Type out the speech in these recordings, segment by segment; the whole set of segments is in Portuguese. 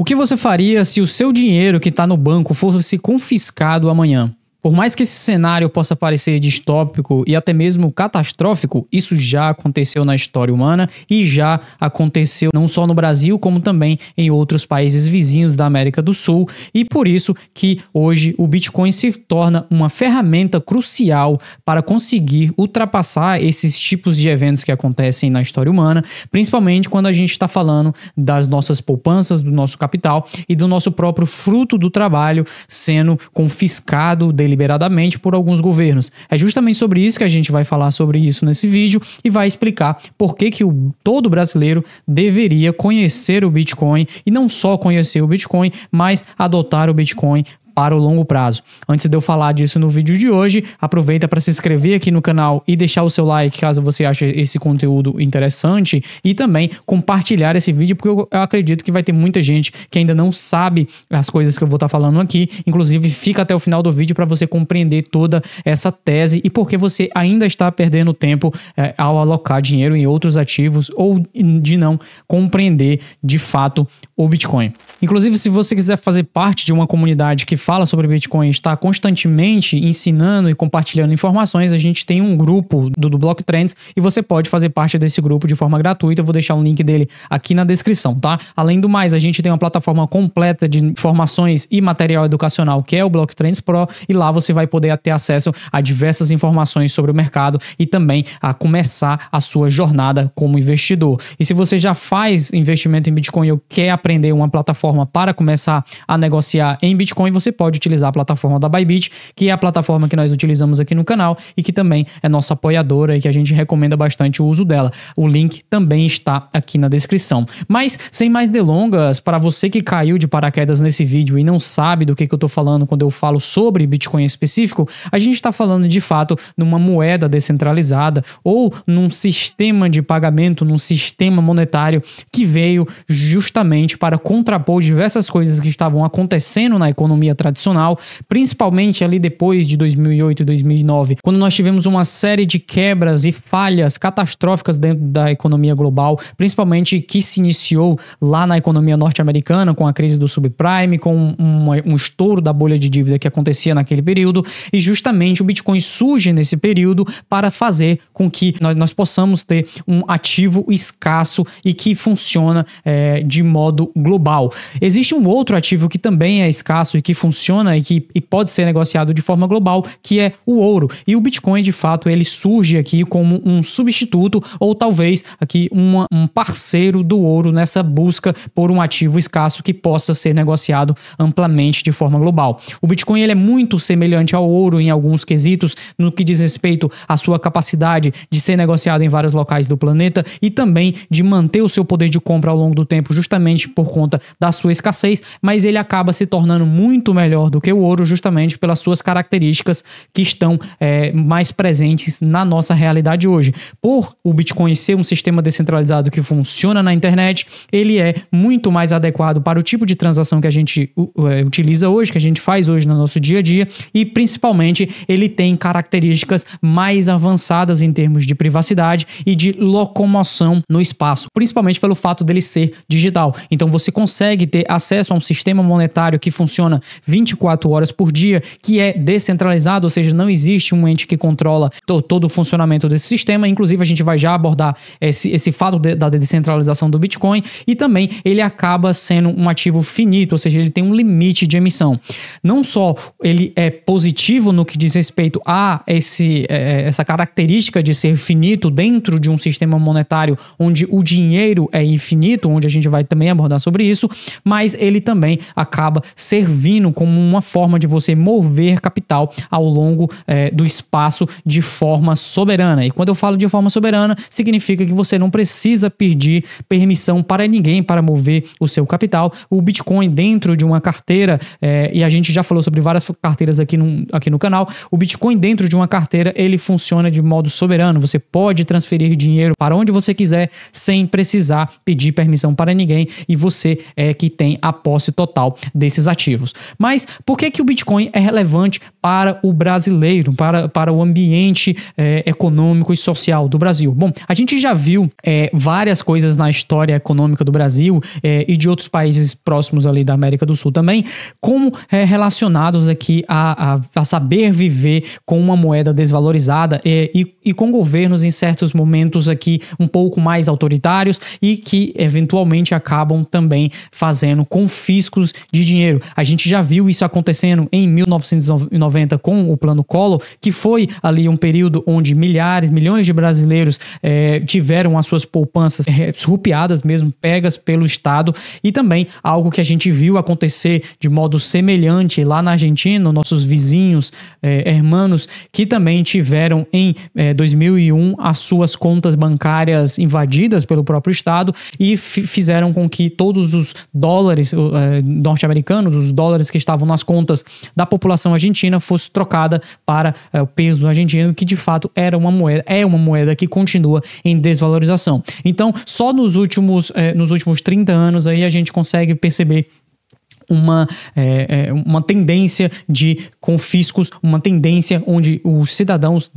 O que você faria se o seu dinheiro que está no banco fosse confiscado amanhã? Por mais que esse cenário possa parecer distópico e até mesmo catastrófico, isso já aconteceu na história humana e já aconteceu não só no Brasil, como também em outros países vizinhos da América do Sul. E por isso que hoje o Bitcoin se torna uma ferramenta crucial para conseguir ultrapassar esses tipos de eventos que acontecem na história humana, principalmente quando a gente está falando das nossas poupanças, do nosso capital e do nosso próprio fruto do trabalho sendo confiscado deliberadamente por alguns governos. É justamente sobre isso que a gente vai falar sobre isso nesse vídeo e vai explicar por que todo brasileiro deveria conhecer o Bitcoin e não só conhecer o Bitcoin, mas adotar o Bitcoin para o longo prazo. Antes de eu falar disso no vídeo de hoje, aproveita para se inscrever aqui no canal e deixar o seu like caso você ache esse conteúdo interessante e também compartilhar esse vídeo, porque eu acredito que vai ter muita gente que ainda não sabe as coisas que eu vou estar falando aqui. Inclusive, fica até o final do vídeo para você compreender toda essa tese e por que você ainda está perdendo tempo ao alocar dinheiro em outros ativos ou de não compreender de fato o Bitcoin. Inclusive, se você quiser fazer parte de uma comunidade que fala sobre Bitcoin, está constantemente ensinando e compartilhando informações, a gente tem um grupo do BlockTrends e você pode fazer parte desse grupo de forma gratuita. Eu vou deixar um link dele aqui na descrição, tá? Além do mais, a gente tem uma plataforma completa de informações e material educacional que é o BlockTrends Pro, e lá você vai poder ter acesso a diversas informações sobre o mercado e também a começar a sua jornada como investidor. E se você já faz investimento em Bitcoin ou quer aprender uma plataforma para começar a negociar em Bitcoin, você pode utilizar a plataforma da Bybit, que é a plataforma que nós utilizamos aqui no canal e que também é nossa apoiadora e que a gente recomenda bastante o uso dela. O link também está aqui na descrição. Mas, sem mais delongas, para você que caiu de paraquedas nesse vídeo e não sabe do que eu estou falando quando eu falo sobre Bitcoin em específico, a gente está falando de fato numa moeda descentralizada ou num sistema de pagamento, num sistema monetário que veio justamente para contrapor diversas coisas que estavam acontecendo na economia tradicional, principalmente ali depois de 2008 e 2009, quando nós tivemos uma série de quebras e falhas catastróficas dentro da economia global, principalmente que se iniciou lá na economia norte-americana com a crise do subprime, com um estouro da bolha de dívida que acontecia naquele período, e justamente o Bitcoin surge nesse período para fazer com que nós possamos ter um ativo escasso e que funciona de modo global. Existe um outro ativo que também é escasso e que funciona e que pode ser negociado de forma global, que é o ouro. E o Bitcoin, de fato, ele surge aqui como um substituto ou talvez aqui um parceiro do ouro nessa busca por um ativo escasso que possa ser negociado amplamente de forma global. O Bitcoin ele é muito semelhante ao ouro em alguns quesitos, no que diz respeito à sua capacidade de ser negociado em vários locais do planeta e também de manter o seu poder de compra ao longo do tempo, justamente por conta da sua escassez, mas ele acaba se tornando muito melhor do que o ouro justamente pelas suas características que estão mais presentes na nossa realidade hoje. Por o Bitcoin ser um sistema descentralizado que funciona na internet, ele é muito mais adequado para o tipo de transação que a gente utiliza hoje, que a gente faz hoje no nosso dia a dia, e principalmente ele tem características mais avançadas em termos de privacidade e de locomoção no espaço, principalmente pelo fato dele ser digital. Então você consegue ter acesso a um sistema monetário que funciona 24 horas por dia, que é descentralizado, ou seja, não existe um ente que controla todo o funcionamento desse sistema. Inclusive, a gente vai já abordar esse fato da descentralização do Bitcoin, e também ele acaba sendo um ativo finito, ou seja, ele tem um limite de emissão. Não só ele é positivo no que diz respeito a essa característica de ser finito dentro de um sistema monetário onde o dinheiro é infinito, onde a gente vai também abordar sobre isso, mas ele também acaba servindo como uma forma de você mover capital ao longo do espaço de forma soberana. E quando eu falo de forma soberana, significa que você não precisa pedir permissão para ninguém para mover o seu capital. O Bitcoin dentro de uma carteira, e a gente já falou sobre várias carteiras aqui no canal, o Bitcoin dentro de uma carteira, ele funciona de modo soberano. Você pode transferir dinheiro para onde você quiser sem precisar pedir permissão para ninguém, e você é que tem a posse total desses ativos. Mas por que o Bitcoin é relevante para o brasileiro, para o ambiente econômico e social do Brasil. Bom, a gente já viu várias coisas na história econômica do Brasil e de outros países próximos ali da América do Sul também, como relacionados aqui a saber viver com uma moeda desvalorizada e com governos em certos momentos aqui um pouco mais autoritários e que eventualmente acabam também fazendo confiscos de dinheiro. A gente já viu isso acontecendo em 1990 com o Plano Collor, que foi ali um período onde milhões de brasileiros tiveram as suas poupanças surrupiadas mesmo, pegas pelo Estado, e também algo que a gente viu acontecer de modo semelhante lá na Argentina, nossos vizinhos hermanos, que também tiveram em 2001 as suas contas bancárias invadidas pelo próprio Estado e fizeram com que todos os dólares norte-americanos, os dólares que estavam nas contas da população argentina, fosse trocada para o peso argentino, que de fato era uma moeda, é uma moeda que continua em desvalorização. Então, só nos últimos 30 anos aí a gente consegue perceber uma tendência de confiscos, uma tendência onde os cidadãos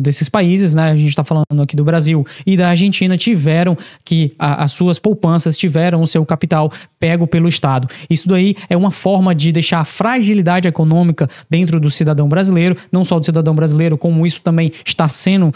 desses países, né, a gente está falando aqui do Brasil e da Argentina, tiveram que as suas poupanças, tiveram o seu capital pego pelo Estado. Isso daí é uma forma de deixar a fragilidade econômica dentro do cidadão brasileiro, não só do cidadão brasileiro, como isso também está sendo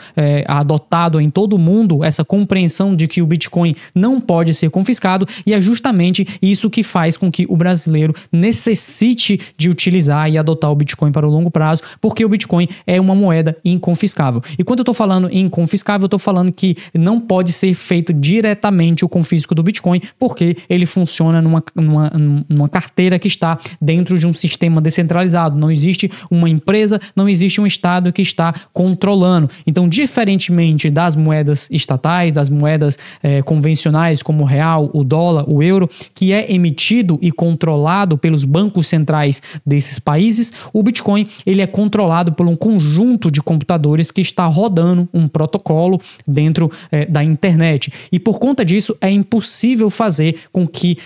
adotado em todo o mundo, essa compreensão de que o Bitcoin não pode ser confiscado, e é justamente isso que faz com que o brasileiro necessite de utilizar e adotar o Bitcoin para o longo prazo, porque o Bitcoin é uma moeda inconfiscável. E quando eu estou falando em inconfiscável, eu estou falando que não pode ser feito diretamente o confisco do Bitcoin, porque ele funciona numa carteira que está dentro de um sistema descentralizado. Não existe uma empresa, não existe um Estado que está controlando. Então, diferentemente das moedas estatais, das moedas convencionais como o real, o dólar, o euro, que é emitido e controlado pelos bancos centrais desses países, o Bitcoin ele é controlado por um conjunto de computadores que está rodando um protocolo dentro da internet. E por conta disso é impossível fazer com que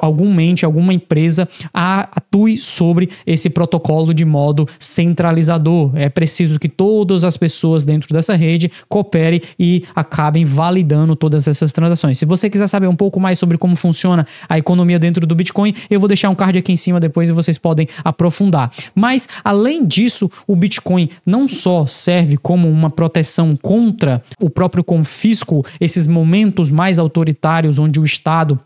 alguma empresa atue sobre esse protocolo de modo centralizador. É preciso que todas as pessoas dentro dessa rede cooperem e acabem validando todas essas transações. Se você quiser saber um pouco mais sobre como funciona a economia dentro do Bitcoin, eu vou deixar um card aqui em cima depois e vocês podem aprofundar. Mas, além disso, o Bitcoin não só serve como uma proteção contra o próprio confisco, esses momentos mais autoritários onde o Estado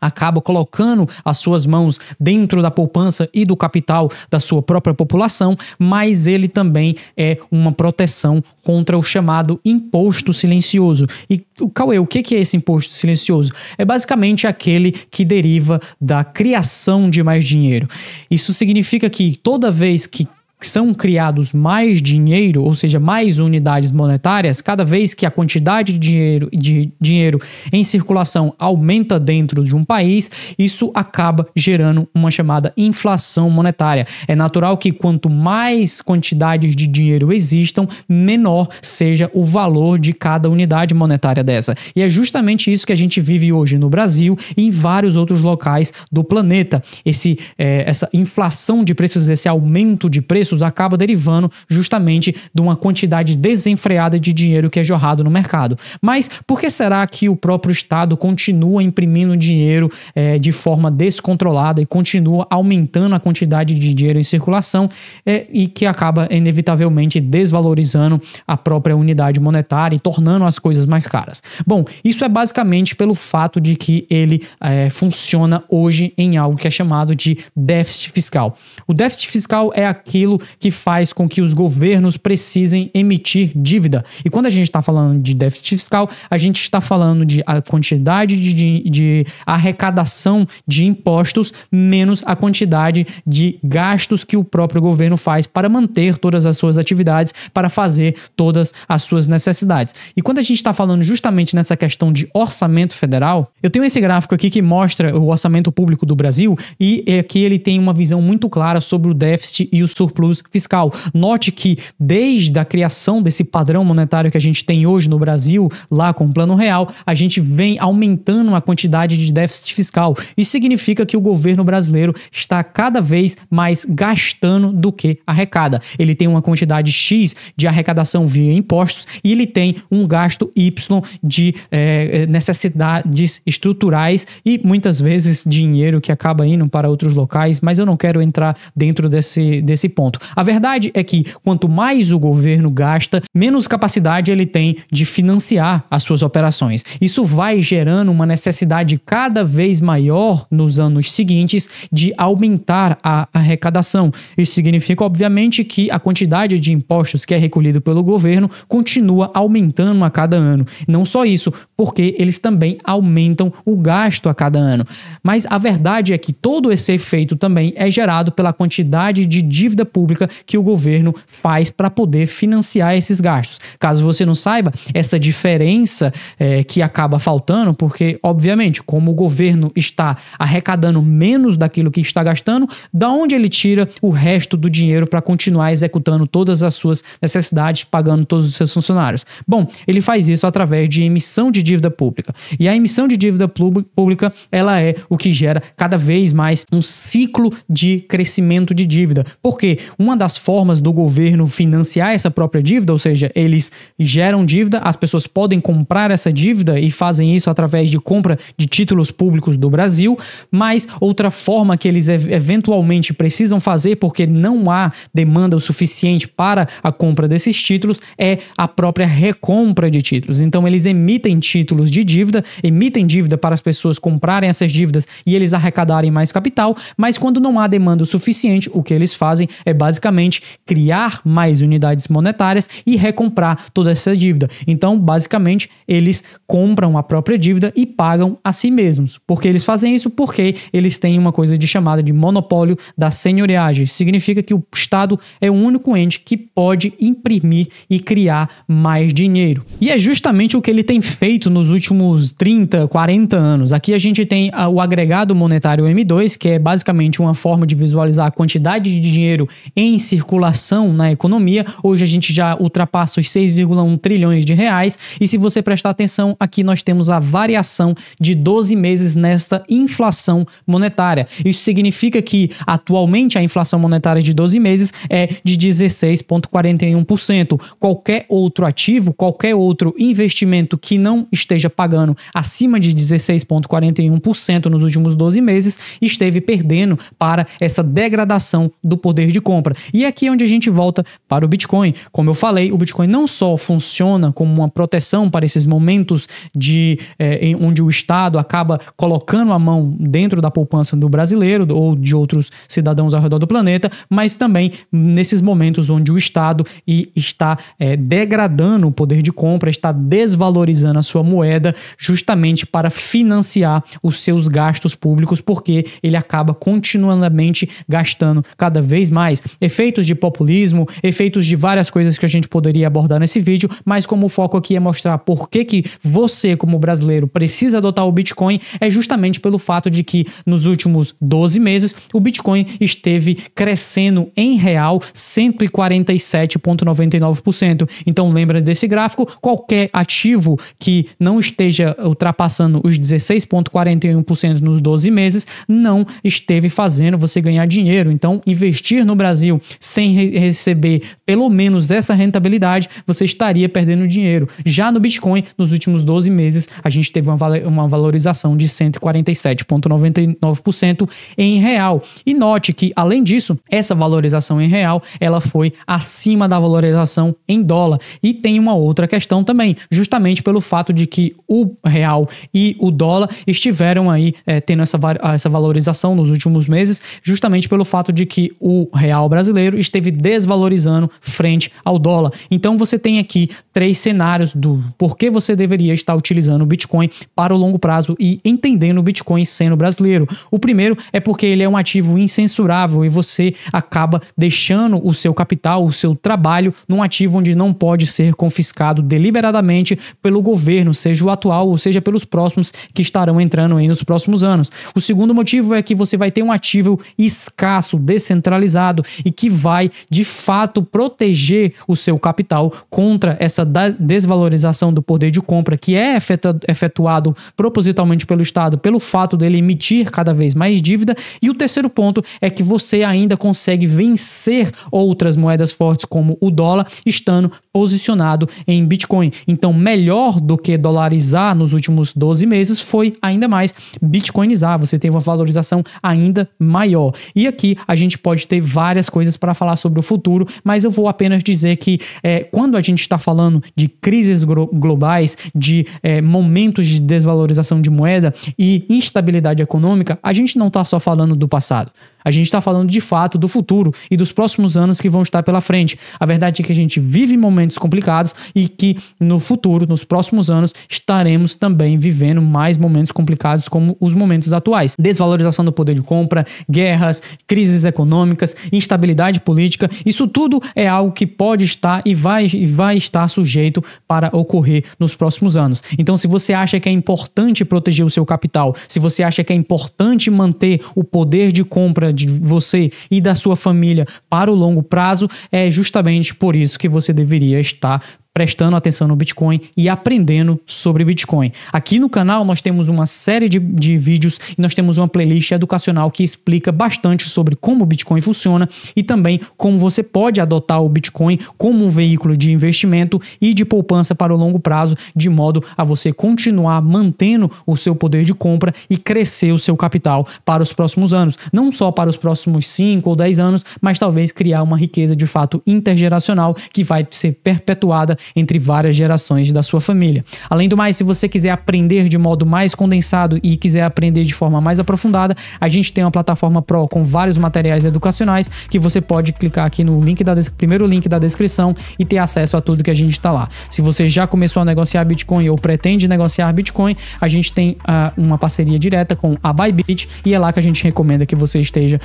acaba colocando as suas mãos dentro da poupança e do capital da sua própria população, mas ele também é uma proteção contra o chamado imposto silencioso. E, Cauê, o que é esse imposto silencioso? É basicamente aquele que deriva da criação de mais dinheiro. Isso significa que toda vez que são criados mais dinheiro, ou seja, mais unidades monetárias, cada vez que a quantidade de dinheiro em circulação aumenta dentro de um país, isso acaba gerando uma chamada inflação monetária. É natural que quanto mais quantidades de dinheiro existam, menor seja o valor de cada unidade monetária dessa. E é justamente isso que a gente vive hoje no Brasil e em vários outros locais do planeta. Essa inflação de preços, esse aumento de preços, acaba derivando justamente de uma quantidade desenfreada de dinheiro que é jorrado no mercado. Mas por que será que o próprio Estado continua imprimindo dinheiro de forma descontrolada e continua aumentando a quantidade de dinheiro em circulação e que acaba inevitavelmente desvalorizando a própria unidade monetária e tornando as coisas mais caras? Bom, isso é basicamente pelo fato de que ele funciona hoje em algo que é chamado de déficit fiscal. O déficit fiscal é aquilo que faz com que os governos precisem emitir dívida. E quando a gente está falando de déficit fiscal, a gente está falando de a quantidade de arrecadação de impostos menos a quantidade de gastos que o próprio governo faz para manter todas as suas atividades, para fazer todas as suas necessidades. E quando a gente está falando justamente nessa questão de orçamento federal, eu tenho esse gráfico aqui que mostra o orçamento público do Brasil, e aqui ele tem uma visão muito clara sobre o déficit e o surplus juros fiscal. Note que desde a criação desse padrão monetário que a gente tem hoje no Brasil, lá com o Plano Real, a gente vem aumentando a quantidade de déficit fiscal. Isso significa que o governo brasileiro está cada vez mais gastando do que arrecada. Ele tem uma quantidade X de arrecadação via impostos e ele tem um gasto Y de necessidades estruturais e muitas vezes dinheiro que acaba indo para outros locais, mas eu não quero entrar dentro desse ponto. A verdade é que quanto mais o governo gasta, menos capacidade ele tem de financiar as suas operações. Isso vai gerando uma necessidade cada vez maior nos anos seguintes de aumentar a arrecadação. Isso significa, obviamente, que a quantidade de impostos que é recolhido pelo governo continua aumentando a cada ano. Não só isso, porque eles também aumentam o gasto a cada ano. Mas a verdade é que todo esse efeito também é gerado pela quantidade de dívida pública que o governo faz para poder financiar esses gastos. Caso você não saiba, essa diferença que acaba faltando, porque, obviamente, como o governo está arrecadando menos daquilo que está gastando, da onde ele tira o resto do dinheiro para continuar executando todas as suas necessidades, pagando todos os seus funcionários? Bom, ele faz isso através de emissão de dívida pública. E a emissão de dívida pública, ela é o que gera cada vez mais um ciclo de crescimento de dívida. Porque uma das formas do governo financiar essa própria dívida, ou seja, eles geram dívida, as pessoas podem comprar essa dívida e fazem isso através de compra de títulos públicos do Brasil, mas outra forma que eles eventualmente precisam fazer, porque não há demanda o suficiente para a compra desses títulos, é a própria recompra de títulos. Então eles emitem títulos de dívida, emitem dívida para as pessoas comprarem essas dívidas e eles arrecadarem mais capital, mas quando não há demanda o suficiente, o que eles fazem é basicamente criar mais unidades monetárias e recomprar toda essa dívida. Então, basicamente, eles compram a própria dívida e pagam a si mesmos. Por que eles fazem isso? Porque eles têm uma coisa de chamada de monopólio da senhoreagem. Significa que o Estado é o único ente que pode imprimir e criar mais dinheiro. E é justamente o que ele tem feito nos últimos 30, 40 anos. Aqui a gente tem o agregado monetário M2, que é basicamente uma forma de visualizar a quantidade de dinheiro em circulação na economia. Hoje a gente já ultrapassa os 6,1 trilhões de reais. E se você prestar atenção, aqui nós temos a variação de 12 meses nesta inflação monetária. Isso significa que atualmente a inflação monetária de 12 meses é de 16,41%. Qualquer outro ativo, qualquer outro investimento que não esteja pagando acima de 16,41% nos últimos 12 meses esteve perdendo para essa degradação do poder de compra. E aqui é onde a gente volta para o Bitcoin. Como eu falei, o Bitcoin não só funciona como uma proteção para esses momentos de onde o Estado acaba colocando a mão dentro da poupança do brasileiro ou de outros cidadãos ao redor do planeta, mas também nesses momentos onde o Estado está degradando o poder de compra, está desvalorizando a sua moeda justamente para financiar os seus gastos públicos, porque ele acaba continuamente gastando cada vez mais. Efeitos de populismo, efeitos de várias coisas que a gente poderia abordar nesse vídeo, mas como o foco aqui é mostrar por que você, como brasileiro, precisa adotar o Bitcoin, é justamente pelo fato de que nos últimos 12 meses o Bitcoin esteve crescendo em real 147,99%. Então lembra desse gráfico, qualquer ativo que não esteja ultrapassando os 16,41% nos 12 meses não esteve fazendo você ganhar dinheiro. Então investir no Brasil sem receber pelo menos essa rentabilidade, você estaria perdendo dinheiro. Já no Bitcoin, nos últimos 12 meses, a gente teve uma valorização de 147,99% em real. E note que, além disso, essa valorização em real, ela foi acima da valorização em dólar. E tem uma outra questão também, justamente pelo fato de que o real e o dólar estiveram aí tendo essa valorização nos últimos meses, justamente pelo fato de que o real brasileiro esteve desvalorizando frente ao dólar. Então você tem aqui três cenários do porquê você deveria estar utilizando o Bitcoin para o longo prazo e entendendo o Bitcoin sendo brasileiro. O primeiro é porque ele é um ativo incensurável e você acaba deixando o seu capital, o seu trabalho num ativo onde não pode ser confiscado deliberadamente pelo governo, seja o atual ou seja pelos próximos que estarão entrando aí nos próximos anos. O segundo motivo é que você vai ter um ativo escasso, descentralizado e que vai de fato proteger o seu capital contra essa desvalorização do poder de compra que é efetuado propositalmente pelo Estado, pelo fato dele emitir cada vez mais dívida. E o terceiro ponto é que você ainda consegue vencer outras moedas fortes como o dólar estando posicionado em Bitcoin. Então, melhor do que dolarizar nos últimos 12 meses foi ainda mais bitcoinizar. Você teve uma valorização ainda maior. E aqui a gente pode ter várias coisas para falar sobre o futuro, mas eu vou apenas dizer que quando a gente está falando de crises globais, de momentos de desvalorização de moeda e instabilidade econômica, a gente não está só falando do passado. A gente está falando de fato do futuro e dos próximos anos que vão estar pela frente. A verdade é que a gente vive momentos complicados e que no futuro, nos próximos anos, estaremos também vivendo mais momentos complicados como os momentos atuais. Desvalorização do poder de compra, guerras, crises econômicas, instabilidade política, isso tudo é algo que pode estar e vai estar sujeito para ocorrer nos próximos anos. Então, se você acha que é importante proteger o seu capital, se você acha que é importante manter o poder de compra de você e da sua família para o longo prazo, é justamente por isso que você deveria estar prestando atenção no Bitcoin e aprendendo sobre Bitcoin. Aqui no canal nós temos uma série de vídeos e nós temos uma playlist educacional que explica bastante sobre como o Bitcoin funciona e também como você pode adotar o Bitcoin como um veículo de investimento e de poupança para o longo prazo, de modo a você continuar mantendo o seu poder de compra e crescer o seu capital para os próximos anos. Não só para os próximos 5 ou 10 anos, mas talvez criar uma riqueza de fato intergeracional que vai ser perpetuada entre várias gerações da sua família. Além do mais, se você quiser aprender de modo mais condensado e quiser aprender de forma mais aprofundada, a gente tem uma plataforma Pro com vários materiais educacionais que você pode clicar aqui no link primeiro link da descrição e ter acesso a tudo que a gente está lá. Se você já começou a negociar Bitcoin ou pretende negociar Bitcoin, a gente tem uma parceria direta com a Bybit e é lá que a gente recomenda que você esteja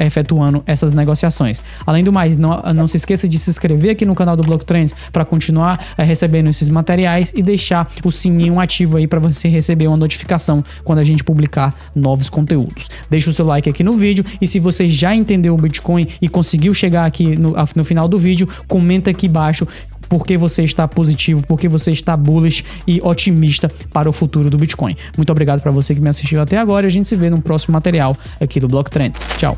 efetuando essas negociações. Além do mais, não se esqueça de se inscrever aqui no canal do BlockTrends para continuar recebendo esses materiais e deixar o sininho ativo aí para você receber uma notificação quando a gente publicar novos conteúdos. Deixa o seu like aqui no vídeo e se você já entendeu o Bitcoin e conseguiu chegar aqui no final do vídeo, comenta aqui embaixo porque você está positivo, porque você está bullish e otimista para o futuro do Bitcoin. Muito obrigado para você que me assistiu até agora e a gente se vê no próximo material aqui do BlockTrends. Tchau!